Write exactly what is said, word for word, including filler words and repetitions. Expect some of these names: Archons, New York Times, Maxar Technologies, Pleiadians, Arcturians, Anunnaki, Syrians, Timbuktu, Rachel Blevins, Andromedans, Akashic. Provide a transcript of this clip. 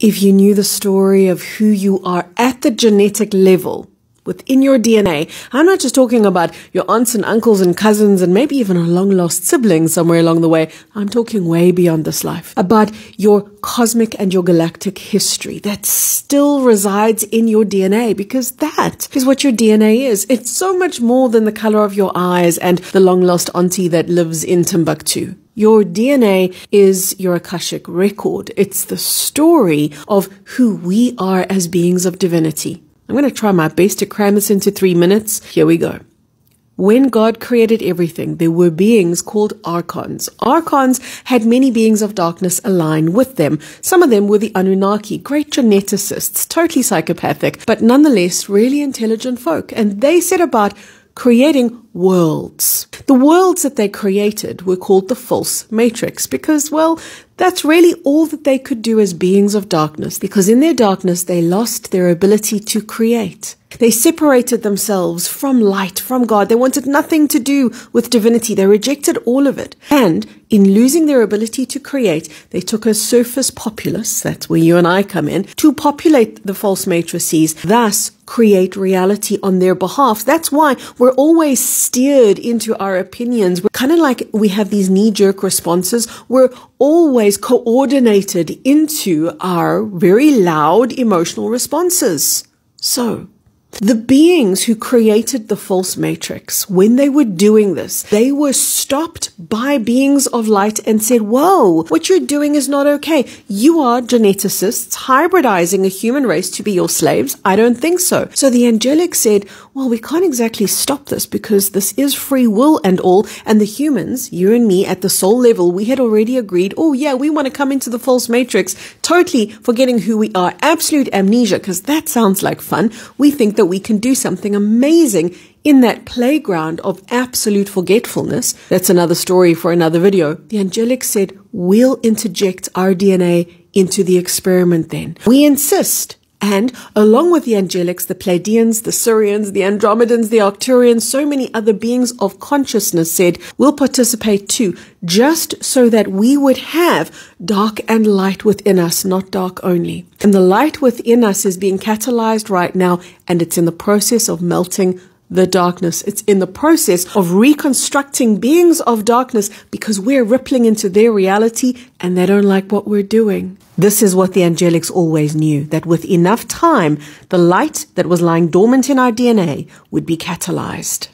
If you knew the story of who you are at the genetic level within your D N A, I'm not just talking about your aunts and uncles and cousins and maybe even a long-lost sibling somewhere along the way. I'm talking way beyond this life, about your cosmic and your galactic history that still resides in your D N A, because that is what your D N A is. It's so much more than the color of your eyes and the long-lost auntie that lives in Timbuktu. Your D N A is your Akashic record. It's the story of who we are as beings of divinity. I'm going to try my best to cram this into three minutes. Here we go. When God created everything, there were beings called Archons. Archons had many beings of darkness align with them. Some of them were the Anunnaki, great geneticists, totally psychopathic, but nonetheless really intelligent folk. And they set about creating worlds. The worlds that they created were called the false matrix because, well, that's really all that they could do as beings of darkness, because in their darkness, they lost their ability to create. They separated themselves from light, from God. They wanted nothing to do with divinity. They rejected all of it. And in losing their ability to create, they took a surface populace, that's where you and I come in, to populate the false matrices, thus create reality on their behalf. That's why we're always steered into our opinions. We're kind of like, we have these knee-jerk responses. We're always coordinated into our very loud emotional responses. So the beings who created the false matrix, when they were doing this, they were stopped by beings of light and said, whoa, what you're doing is not okay. You are geneticists hybridizing a human race to be your slaves. I don't think so. So the angelic said, well, we can't exactly stop this because this is free will and all. And the humans, you and me at the soul level, we had already agreed, oh yeah, we want to come into the false matrix, totally forgetting who we are. Absolute amnesia, because that sounds like fun. We think that we can do something amazing in that playground of absolute forgetfulness. That's another story for another video. The angelic said, we'll interject our D N A into the experiment then. We insist. And along with the angelics, the Pleiadians, the Syrians, the Andromedans, the Arcturians, so many other beings of consciousness said, we'll participate too, just so that we would have dark and light within us, not dark only. And the light within us is being catalyzed right now, and it's in the process of melting the darkness. It's in the process of reconstructing beings of darkness because we're rippling into their reality and they don't like what we're doing. This is what the angelics always knew, that with enough time, the light that was lying dormant in our D N A would be catalyzed.